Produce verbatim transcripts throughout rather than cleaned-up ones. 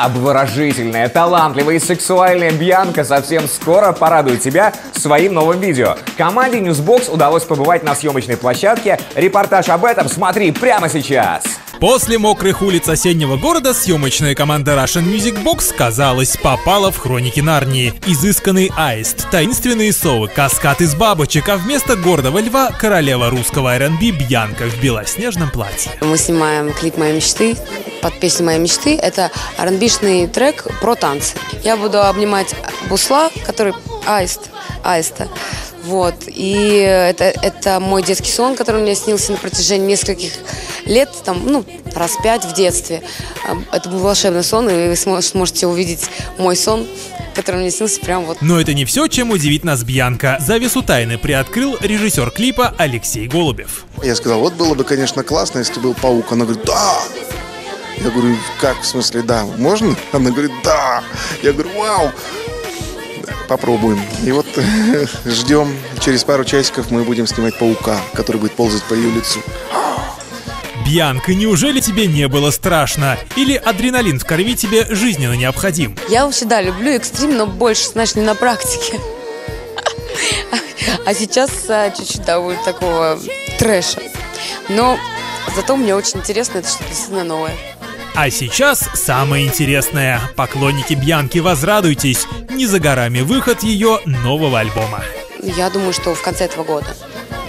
Обворожительная, талантливая и сексуальная Бьянка совсем скоро порадует тебя своим новым видео. Команде Newsbox удалось побывать на съемочной площадке. Репортаж об этом смотри прямо сейчас. После мокрых улиц осеннего города съемочная команда Russian Music Box, казалось, попала в хроники Нарнии. Изысканный аист, таинственные совы, каскад из бабочек, а вместо гордого льва королева русского эр эн би Бьянка в белоснежном платье. Мы снимаем клип «Моей мечты» под песню «Моей мечты». Это эр эн би-шный трек про танцы. Я буду обнимать бусла, который аист, аиста. Вот. И это, это мой детский сон, который мне снился на протяжении нескольких лет, там, ну, раз пять в детстве. Это был волшебный сон, и вы сможете увидеть мой сон, который мне снился прям вот. Но это не все, чем удивит нас Бьянка. Завесу тайны приоткрыл режиссер клипа Алексей Голубев. Я сказал, вот было бы, конечно, классно, если был паук. Она говорит, да! Я говорю, как, в смысле, да, можно? Она говорит, да! Я говорю, вау! Попробуем. И вот ждем. Через пару часиков мы будем снимать паука, который будет ползать по ее лицу. Бьянка, неужели тебе не было страшно? Или адреналин в крови тебе жизненно необходим? Я вообще, да, люблю экстрим, но больше, знаешь, не на практике. А сейчас чуть-чуть довольно такого трэша. Но зато мне очень интересно, это что-то действительно новое. А сейчас самое интересное. Поклонники Бьянки, возрадуйтесь. Не за горами выход ее нового альбома. Я думаю, что в конце этого года.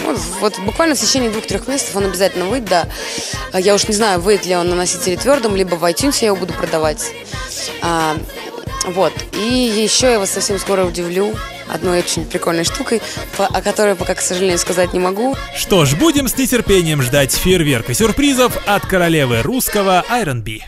Вот, вот буквально в течение двух-трех месяцев он обязательно выйдет, да. Я уж не знаю, выйдет ли он на носителе твердом, либо в iTunes я его буду продавать. А, вот. И еще я вас совсем скоро удивлю одной очень прикольной штукой, о которой пока, к сожалению, сказать не могу. Что ж, будем с нетерпением ждать фейерверка сюрпризов от королевы русского Iron Би.